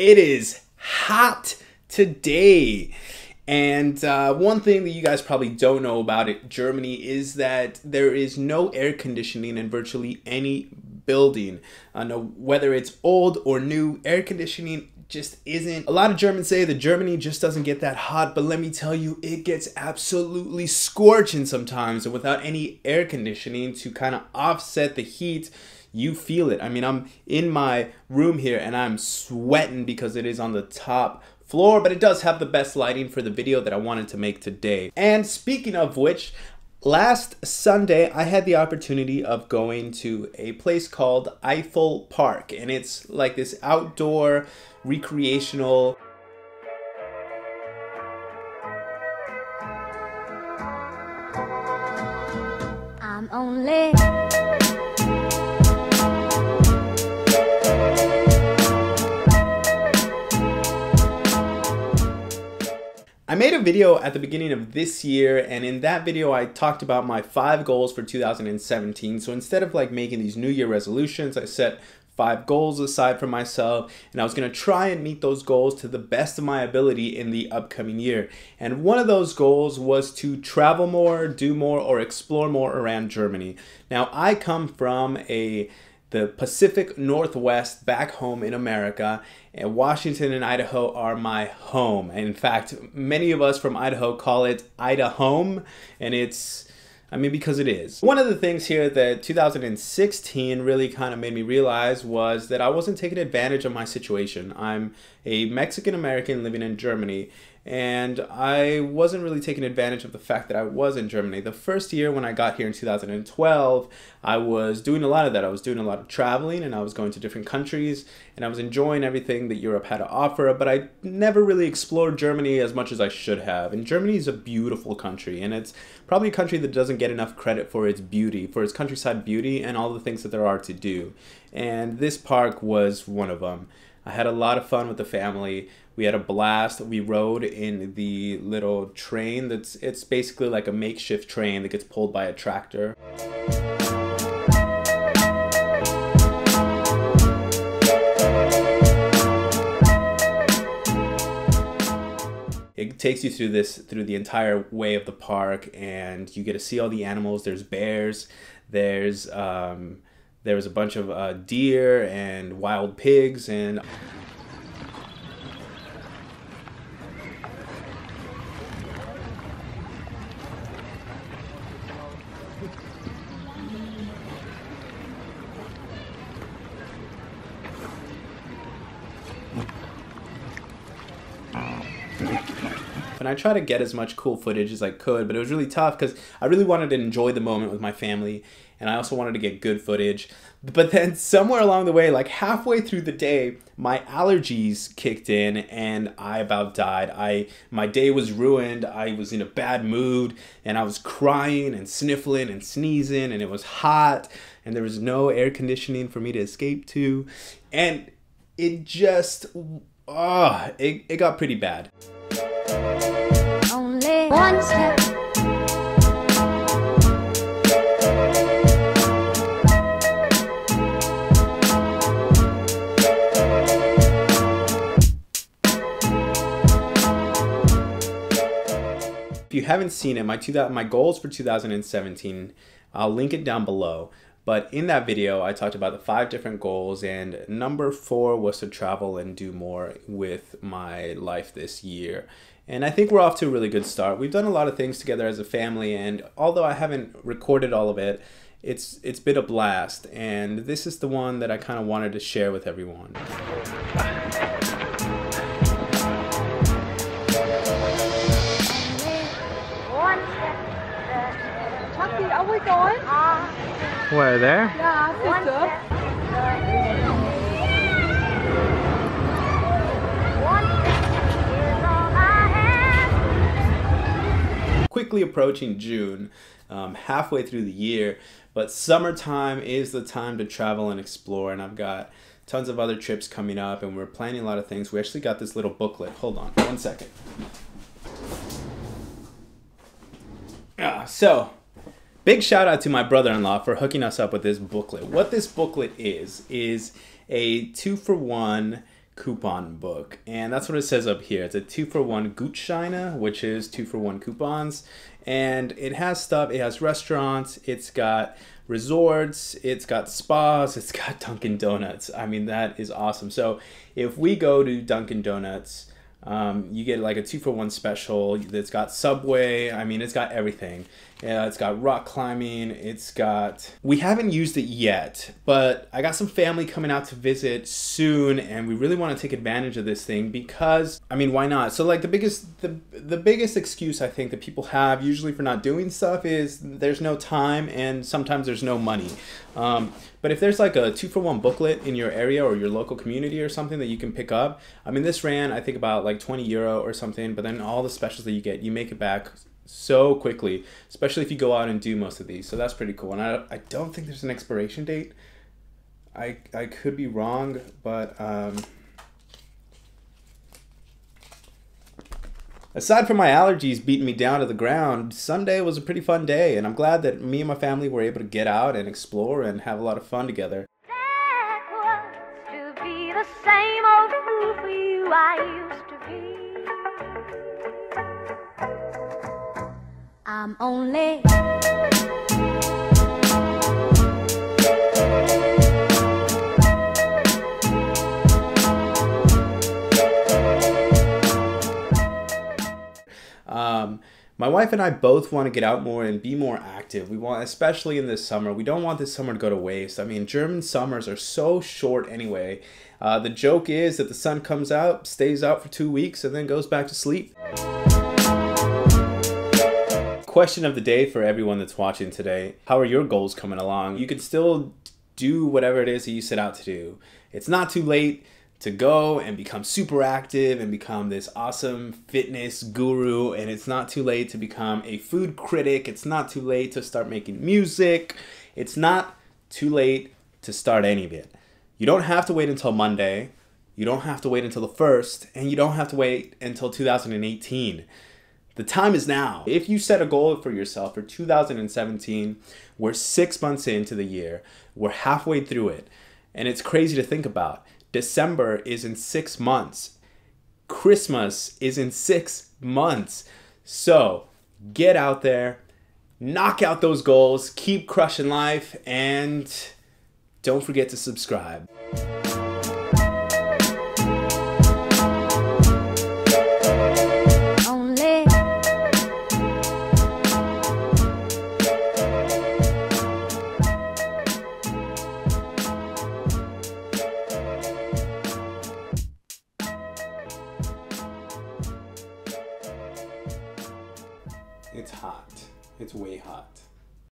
It is hot today. And one thing that you guys probably don't know about it, Germany, is that there is no air conditioning in virtually any building. No, whether it's old or new, air conditioning just isn't. A lot of Germans say that Germany just doesn't get that hot, but let me tell you, it gets absolutely scorching sometimes, and without any air conditioning to kind of offset the heat, you feel it. I mean, I'm in my room here and I'm sweating because it is on the top floor, but it does have the best lighting for the video that I wanted to make today. And speaking of which, last Sunday, I had the opportunity of going to a place called Eifel Park, and it's like this outdoor recreational I'm only I made a video at the beginning of this year, and in that video I talked about my 5 goals for 2017. So instead of like making these New Year resolutions, I set 5 goals aside for myself, and I was gonna try and meet those goals to the best of my ability in the upcoming year. And one of those goals was to travel more, do more, or explore more around Germany. Now, I come from the Pacific Northwest, back home in America, and Washington and Idaho are my home. And in fact, many of us from Idaho call it Idahome, and it's, I mean, because it is. One of the things here that 2016 really kind of made me realize was that I wasn't taking advantage of my situation. I'm a Mexican-American living in Germany, and I wasn't really taking advantage of the fact that I was in Germany. The first year when I got here in 2012, I was doing a lot of that. I was doing a lot of traveling, and I was going to different countries, and I was enjoying everything that Europe had to offer, but I never really explored Germany as much as I should have. And Germany is a beautiful country, and it's probably a country that doesn't get enough credit for its beauty, for its countryside beauty and all the things that there are to do. And this park was one of them. I had a lot of fun with the family. We had a blast. We rode in the little train it's basically like a makeshift train that gets pulled by a tractor. It takes you through the entire way of the park, and you get to see all the animals. There's bears, there was a bunch of deer and wild pigs, and I tried to get as much cool footage as I could, but it was really tough because I really wanted to enjoy the moment with my family, and I also wanted to get good footage. But then somewhere along the way, like halfway through the day, my allergies kicked in and I about died. My day was ruined. I was in a bad mood, and I was crying and sniffling and sneezing, and it was hot, and there was no air conditioning for me to escape to, and it just, it got pretty bad. One step. If you haven't seen it, my goals for 2017, I'll link it down below. But in that video, I talked about the 5 different goals, and number 4 was to travel and do more with my life this year. And I think we're off to a really good start. We've done a lot of things together as a family, and although I haven't recorded all of it, it's been a blast. And this is the one that I kind of wanted to share with everyone. Are we going? Where, there? Yeah, I think so. Quickly approaching June, halfway through the year, but summertime is the time to travel and explore, and I've got tons of other trips coming up, and we're planning a lot of things. We actually got this little booklet. Hold on one second. So, big shout out to my brother-in-law for hooking us up with this booklet. What this booklet is a 2-for-1 coupon book, and that's what it says up here. It's a 2-for-1 Gutscheine, which is 2-for-1 coupons, and it has stuff. It has restaurants, it's got resorts, it's got spas, it's got Dunkin' Donuts. I mean, that is awesome. So if we go to Dunkin' Donuts, you get like a 2-for-1 special that's got Subway. I mean, it's got everything. It's got rock climbing. It's got, we haven't used it yet, but I got some family coming out to visit soon, and we really want to take advantage of this thing because, I mean, why not? So like the biggest excuse I think that people have usually for not doing stuff is there's no time, and sometimes there's no money. But if there's like a 2-for-1 booklet in your area or your local community or something that you can pick up, I mean, this ran, I think, about like 20 euro or something, but then all the specials that you get, you make it back so quickly, especially if you go out and do most of these. So that's pretty cool. And I don't think there's an expiration date. I could be wrong, but aside from my allergies beating me down to the ground, Sunday was a pretty fun day, and I'm glad that me and my family were able to get out and explore and have a lot of fun together. That was to be the same old fool for you I used to be. I'm only my wife and I both want to get out more and be more active. We want, especially in this summer, we don't want this summer to go to waste. I mean, German summers are so short anyway. The joke is that the sun comes out, stays out for 2 weeks, and then goes back to sleep. Question of the day for everyone that's watching today: how are your goals coming along? You can still do whatever it is that you set out to do. It's not too late to go and become super active and become this awesome fitness guru, and it's not too late to become a food critic. It's not too late to start making music. It's not too late to start any of it. You don't have to wait until Monday. You don't have to wait until the first, and you don't have to wait until 2018. The time is now. If you set a goal for yourself for 2017, we're 6 months into the year. We're halfway through it. And it's crazy to think about. December is in 6 months. Christmas is in 6 months. So get out there, knock out those goals, keep crushing life, and don't forget to subscribe. It's hot. It's way hot.